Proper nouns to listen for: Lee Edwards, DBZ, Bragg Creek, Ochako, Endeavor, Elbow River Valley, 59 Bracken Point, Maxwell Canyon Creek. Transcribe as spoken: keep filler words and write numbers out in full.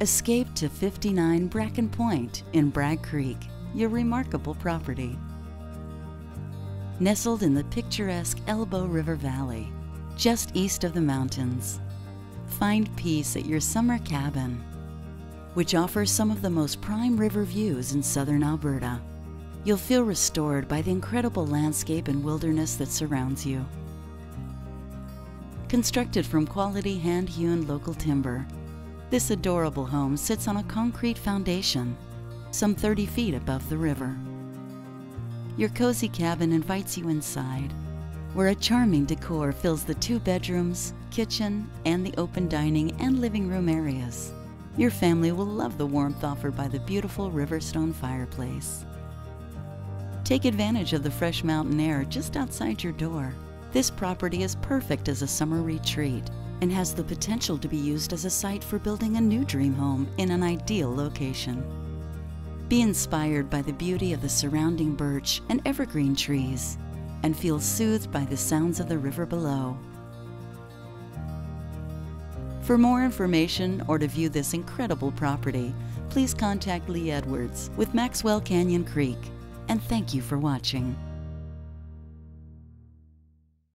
Escape to fifty-nine Bracken Point in Bragg Creek, your remarkable property. Nestled in the picturesque Elbow River Valley, just east of the mountains, find peace at your summer cabin, which offers some of the most prime river views in southern Alberta. You'll feel restored by the incredible landscape and wilderness that surrounds you. Constructed from quality hand-hewn local timber, this adorable home sits on a concrete foundation, some thirty feet above the river. Your cozy cabin invites you inside, where a charming decor fills the two bedrooms, kitchen, and the open dining and living room areas. Your family will love the warmth offered by the beautiful riverstone fireplace. Take advantage of the fresh mountain air just outside your door. This property is perfect as a summer retreat and has the potential to be used as a site for building a new dream home in an ideal location. Be inspired by the beauty of the surrounding birch and evergreen trees and feel soothed by the sounds of the river below. For more information or to view this incredible property, please contact Lee Edwards with Maxwell Canyon Creek. And thank you for watching.